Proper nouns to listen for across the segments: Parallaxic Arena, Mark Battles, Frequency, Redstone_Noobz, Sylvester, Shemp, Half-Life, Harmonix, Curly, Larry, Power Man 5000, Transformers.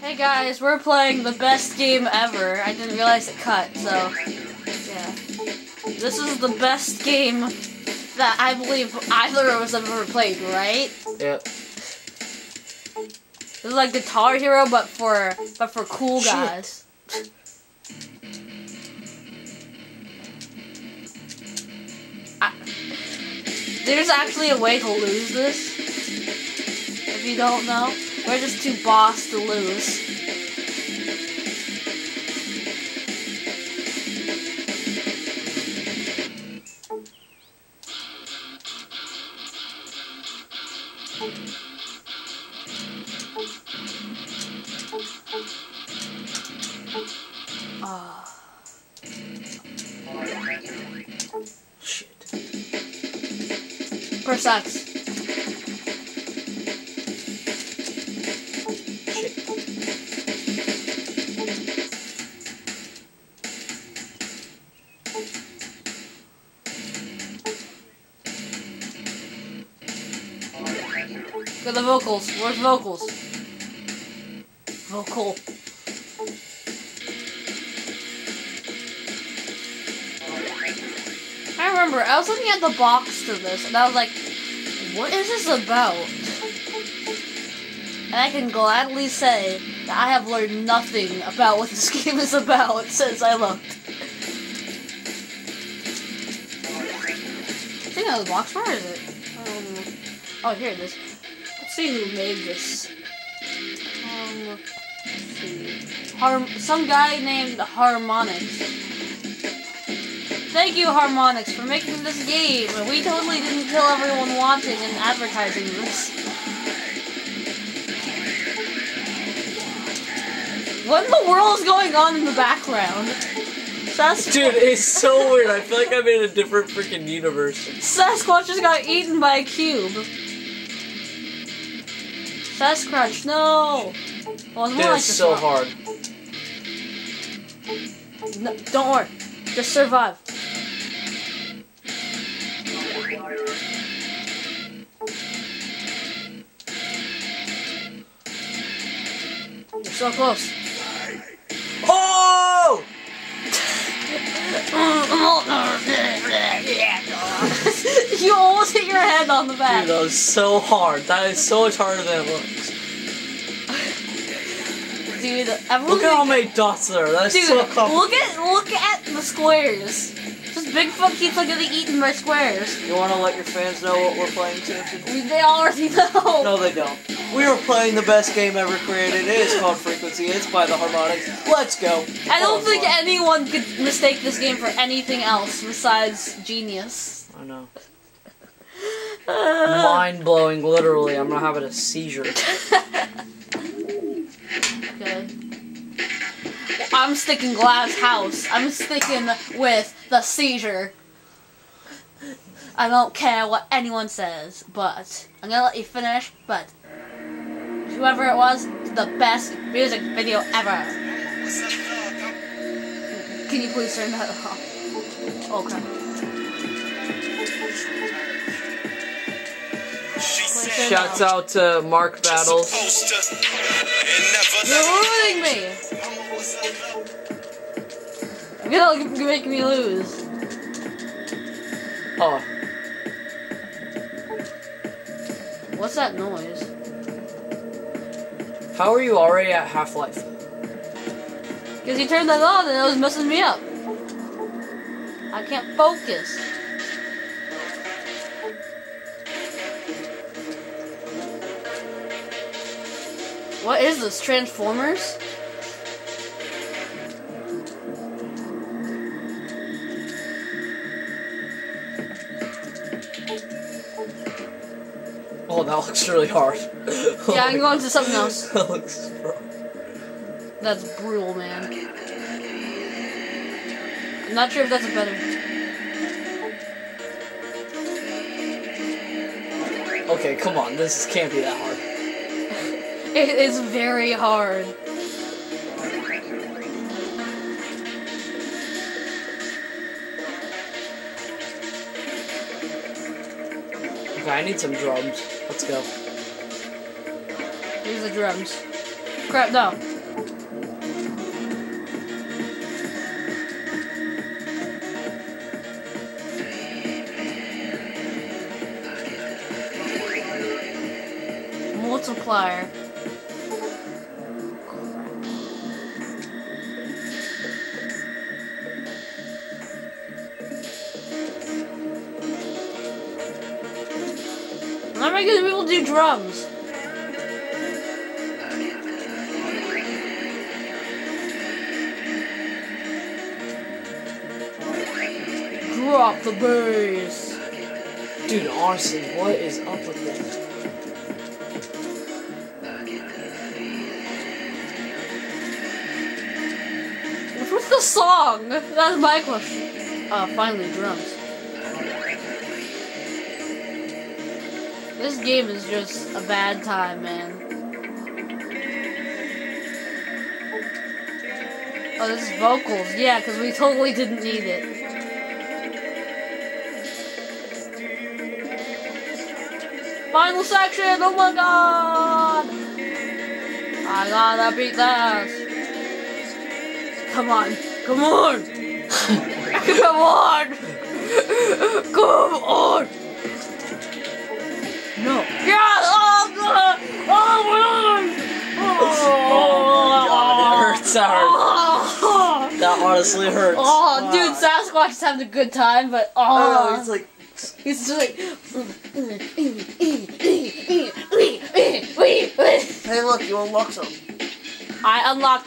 Hey guys, we're playing the best game ever. I didn't realize it cut, so yeah. This is the best game that I believe either of us have ever played, right? Yep. This is like Guitar Hero, but for cool guys. Shit. There's actually a way to lose this. If you don't know. We're just too boss to lose. Shit. Perf sucks. Look at the vocals. Where's vocals? Vocal. I remember, I was looking at the box to this, and I was like, what is this about? And I can gladly say that I have learned nothing about what this game is about since I looked. I think that was the box. Where is it? Oh, here it is. Let's see who made this. Let's see. Some guy named Harmonix. Thank you, Harmonix, for making this game. We totally didn't kill everyone wanting and advertising this. What in the world is going on in the background? Sasquatch. Dude, it's so weird. I feel like I'm in a different freaking universe. Sasquatch just got eaten by a cube. Sasquatch, no! Well, that's so hard. No, don't worry. Just survive. You're so close. Oh! You almost hit your head on the back. Dude, that was so hard. That is so much harder than it looks. Dude, look at how many dots there are. That is so complicated. Look at the squares. Just Bigfoot keeps on getting eaten by squares. You want to let your fans know what we're playing today? They already know. No, they don't. We are playing the best game ever created. It is called Frequency. It's by the Harmonix. Let's go. I don't think anyone could mistake this game for anything else besides genius. I know. Mind blowing, literally. I'm not having a seizure. Okay. I'm sticking glass house. I'm sticking with the seizure. I don't care what anyone says, but I'm gonna let you finish. But whoever it was, the best music video ever. Can you please turn that off? Oh crap. Shouts out to Mark Battles. You're ruining me! You're gonna make me lose. Oh. What's that noise? How are you already at Half-Life? Because you turned that on and it was messing me up. I can't focus. What is this, Transformers? Oh, that looks really hard. Yeah, I'm going to something else. That looks rough. That's brutal, man. I'm not sure if that's better. Okay, come on, this can't be that hard. It is very hard. Okay, I need some drums. Let's go. Here's the drums. Crap, no. Multiplier. I'm not gonna be able to do drums. Drop the bass. Dude, honestly, what is up with that? What's the song? That's my question. Finally, drums. This game is just a bad time, man. Oh, this is vocals. Yeah, because we totally didn't need it. Final section! Oh my god! I gotta beat that. Come on. Come on! Come on! Come on! No. Yeah! Oh, God! Oh, my God! Oh, God, it hurts. That hurts. Oh. That honestly hurts. Oh, wow. Dude, Sasquatch's having a good time, but oh, he's like, he's just like. Hey, look, you unlocked something. I unlocked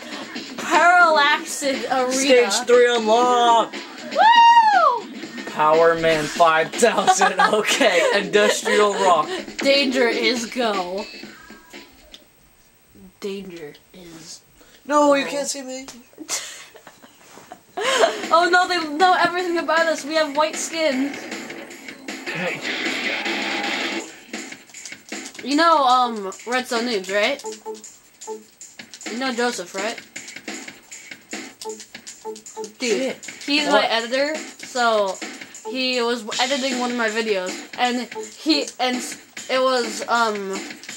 Parallaxic Arena. Stage 3 unlocked. Power Man 5000, okay, industrial rock. Danger is go. Danger is no, go. You can't see me. Oh no, they know everything about us. We have white skin. You know, Red Zone Noobs, right? You know Joseph, right? Dude, he's what? My editor, so... He was editing one of my videos, and it was our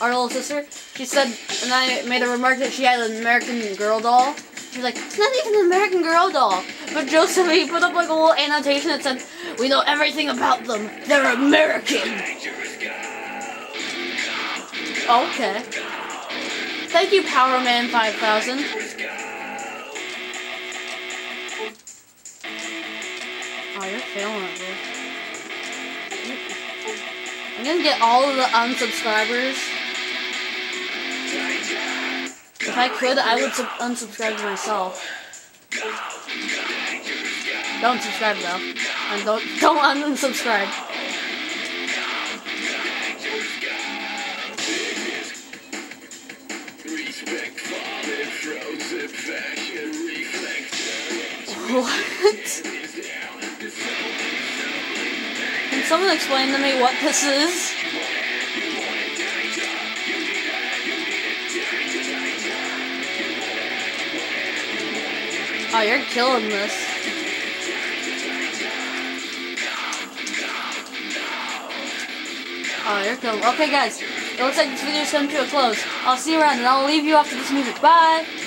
little sister. She said, and I made a remark that she had an American Girl doll. She's like, it's not even an American Girl doll. But Joseph, he put up like a little annotation that said, we know everything about them. They're American. Okay. Thank you, Power Man 5000. Oh, you're failing it, dude. I'm gonna get all of the unsubscribers. If I could, I would unsubscribe to myself. Don't subscribe though, and don't unsubscribe. What? Can someone explain to me what this is? Oh, you're killing this. Oh, you're killing. Okay, guys, it looks like this video is coming to a close. I'll see you around, and I'll leave you off to this music. Bye!